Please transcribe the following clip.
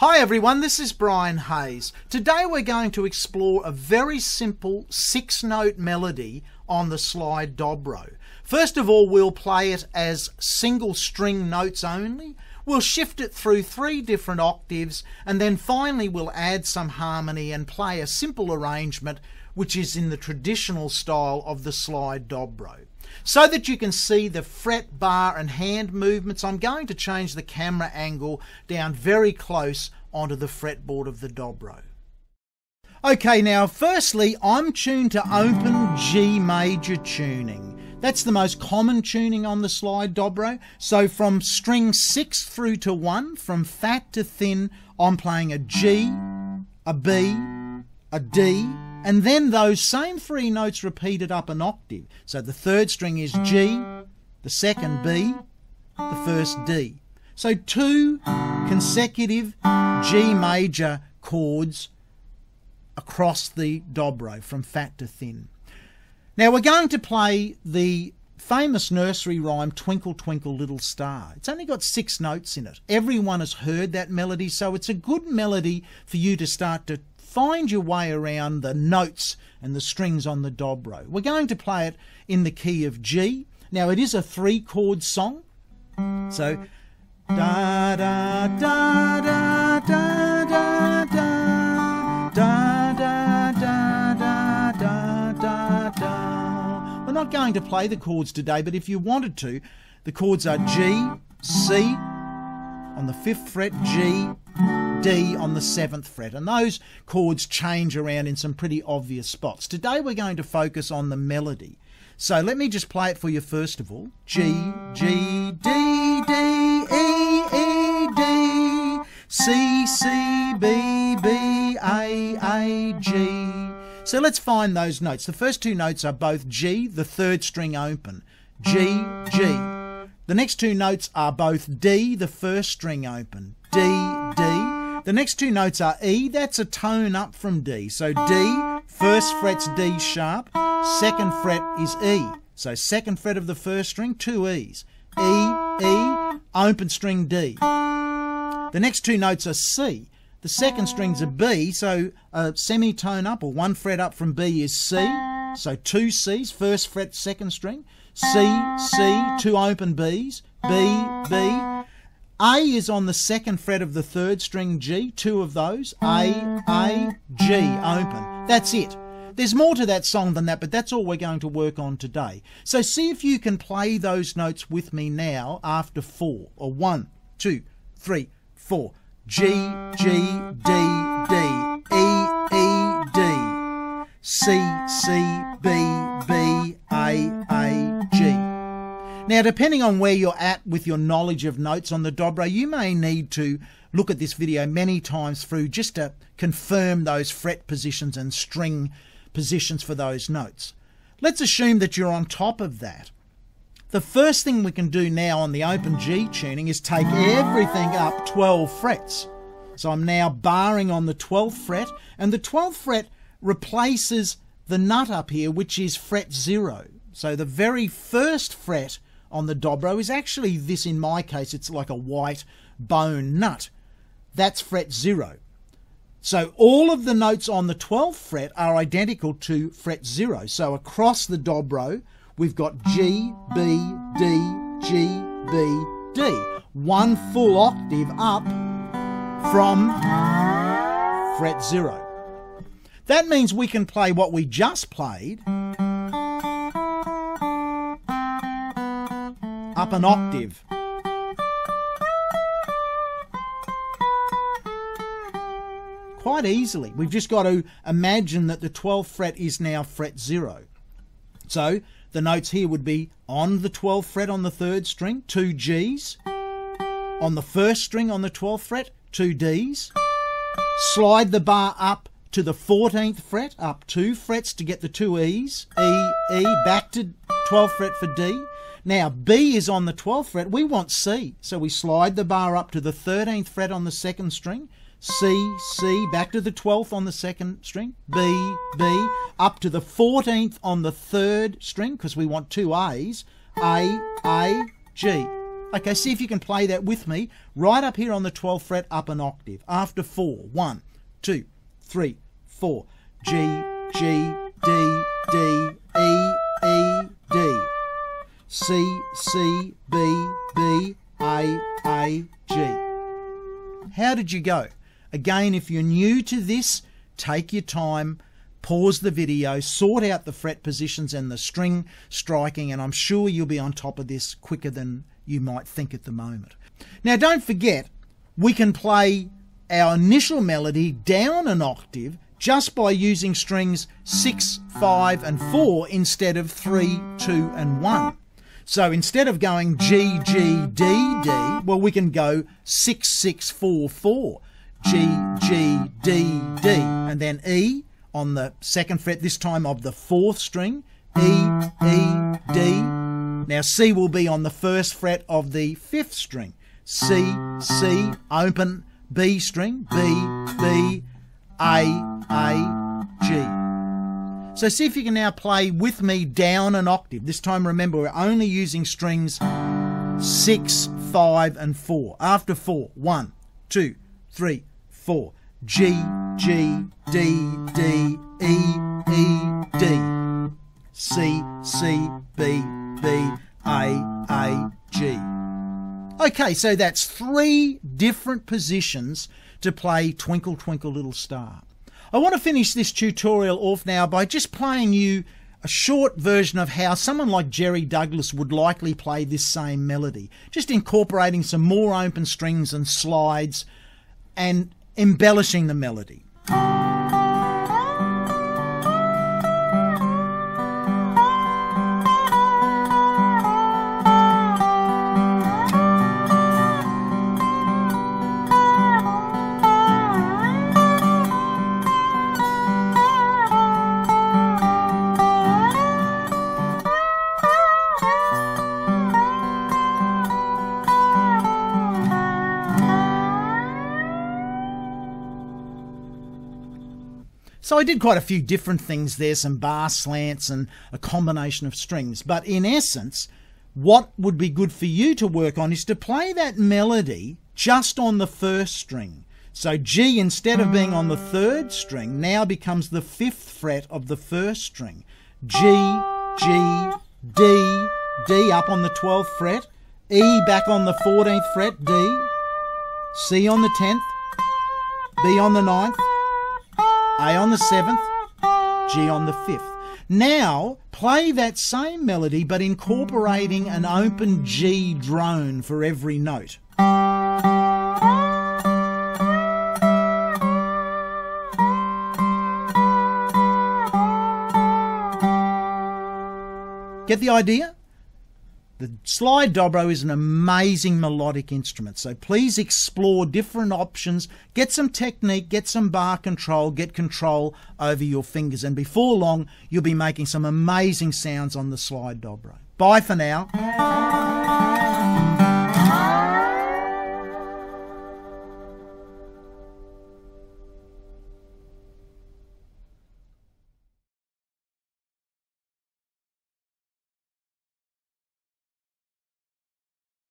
Hi everyone, this is Brian Hayes. Today we're going to explore a very simple 6-note melody on the slide dobro. First of all, we'll play it as single string notes only. We'll shift it through 3 different octaves, and then finally we'll add some harmony and play a simple arrangement which is in the traditional style of the slide dobro. So that you can see the fret, bar and hand movements, I'm going to change the camera angle down very close onto the fretboard of the dobro. Okay, now firstly I'm tuned to open G major tuning. That's the most common tuning on the slide dobro. So from string 6 through to 1, from fat to thin, I'm playing a G, a B, a D, and then those same 3 notes repeated up an octave. So the 3rd string is G, the 2nd B, the 1st D. So 2 consecutive G major chords across the dobro from fat to thin. Now we're going to play the famous nursery rhyme Twinkle Twinkle Little Star. It's only got 6 notes in it. Everyone has heard that melody, so it's a good melody for you to start to find your way around the notes and the strings on the dobro. We're going to play it in the key of G. Now it is a 3-chord song. So da da da da da da da da da da da da da da. We're not going to play the chords today, but if you wanted to, the chords are G, C on the 5th fret, G, D on the 7th fret, and those chords change around in some pretty obvious spots. Today we're going to focus on the melody. So let me just play it for you first of all. G, G, D, D, E, E, D, C, C, B, B, A, G. So let's find those notes. The first 2 notes are both G, the 3rd string open, G, G. The next 2 notes are both D, the 1st string open, D, D. The next 2 notes are E, that's a tone up from D. So D, 1st fret's D sharp, 2nd fret is E. So 2nd fret of the 1st string, 2 E's. E, E, open string D. The next 2 notes are C. The 2nd string's a B, so a semitone up or 1 fret up from B is C. So 2 C's, 1st fret, 2nd string. C, C, 2 open B's, B, B. A is on the 2nd fret of the 3rd string G, 2 of those, A, G, open. That's it. There's more to that song than that, but that's all we're going to work on today. So see if you can play those notes with me now after 4, or 1, 2, 3, 4. G, G, D, D, E, E, D, C, C, B, B, A, G. Now, depending on where you're at with your knowledge of notes on the dobro, you may need to look at this video many times through just to confirm those fret positions and string positions for those notes. Let's assume that you're on top of that. The first thing we can do now on the open G tuning is take everything up 12 frets. So I'm now barring on the 12th fret, and the 12th fret replaces the nut up here, which is fret 0. So the very 1st fret on the dobro is actually this, in my case, it's like a white bone nut. That's fret 0. So all of the notes on the 12th fret are identical to fret 0. So across the dobro, we've got G, B, D, G, B, D. 1 full octave up from fret 0. That means we can play what we just played up an octave. Quite easily. We've just got to imagine that the 12th fret is now fret 0. So the notes here would be on the 12th fret on the 3rd string, 2 G's. On the 1st string on the 12th fret, 2 D's. Slide the bar up to the 14th fret, up 2 frets to get the 2 E's. E, E, back to 12th fret for D. Now, B is on the 12th fret. We want C. So we slide the bar up to the 13th fret on the 2nd string. C, C, back to the 12th on the 2nd string. B, B, up to the 14th on the 3rd string because we want 2 A's. A, G. Okay, see if you can play that with me. Right up here on the 12th fret, up an octave. After 4. 1, 2, 3, 4. G, G, D, D, E, E, D. C, C, B, B, A, G. How did you go? Again, if you're new to this, take your time, pause the video, sort out the fret positions and the string striking, and I'm sure you'll be on top of this quicker than you might think at the moment. Now, don't forget, we can play our initial melody down an octave just by using strings 6, 5 and 4 instead of 3, 2 and 1. So instead of going G, G, D, D, well, we can go 6, 6, 4, 4, G, G, D, D, and then E on the 2nd fret, this time of the 4th string, E, E, D. Now C will be on the 1st fret of the 5th string, C, C, open B string, B, B, A, G. So see if you can now play with me down an octave. This time, remember, we're only using strings 6, 5 and 4. After 4, 1, 2, 3, 4. G, G, D, D, E, E, D. C, C, B, B, A, G. Okay, so that's 3 different positions to play Twinkle Twinkle Little Star. I want to finish this tutorial off now by just playing you a short version of how someone like Jerry Douglas would likely play this same melody, just incorporating some more open strings and slides and embellishing the melody. So I did quite a few different things there, some bar slants and a combination of strings. But in essence, what would be good for you to work on is to play that melody just on the 1st string. So G, instead of being on the 3rd string, now becomes the 5th fret of the 1st string. G, G, D, D up on the 12th fret, E back on the 14th fret, D, C on the 10th, B on the 9th, A on the 7th, G on the 5th. Now, play that same melody, but incorporating an open G drone for every note. Get the idea? The slide dobro is an amazing melodic instrument, so please explore different options, get some technique, get some bar control, get control over your fingers, and before long, you'll be making some amazing sounds on the slide dobro. Bye for now.